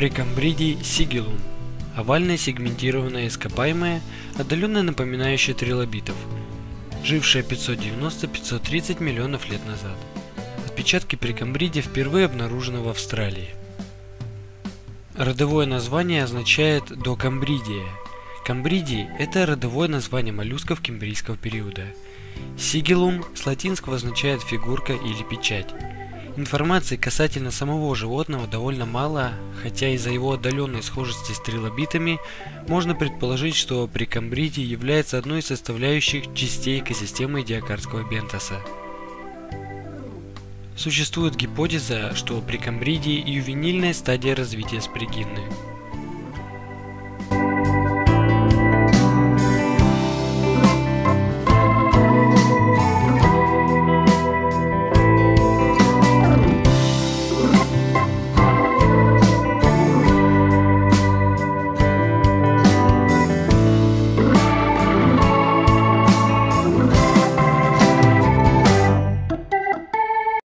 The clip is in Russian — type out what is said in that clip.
Прекамбридий Сигилум – овальное сегментированное ископаемое, отдаленно напоминающее трилобитов, жившее 590-530 миллионов лет назад. Отпечатки прекамбридия впервые обнаружены в Австралии. Родовое название означает «докамбридия». Камбридии – это родовое название моллюсков кембрийского периода. Сигилум с латинского означает «фигурка» или «печать». Информации касательно самого животного довольно мало, хотя из-за его отдаленной схожести с трилобитами можно предположить, что прекамбридий является одной из составляющих частей экосистемы Эдиакарского бентаса. Существует гипотеза, что прекамбридий – ювенильная стадия развития спригинны.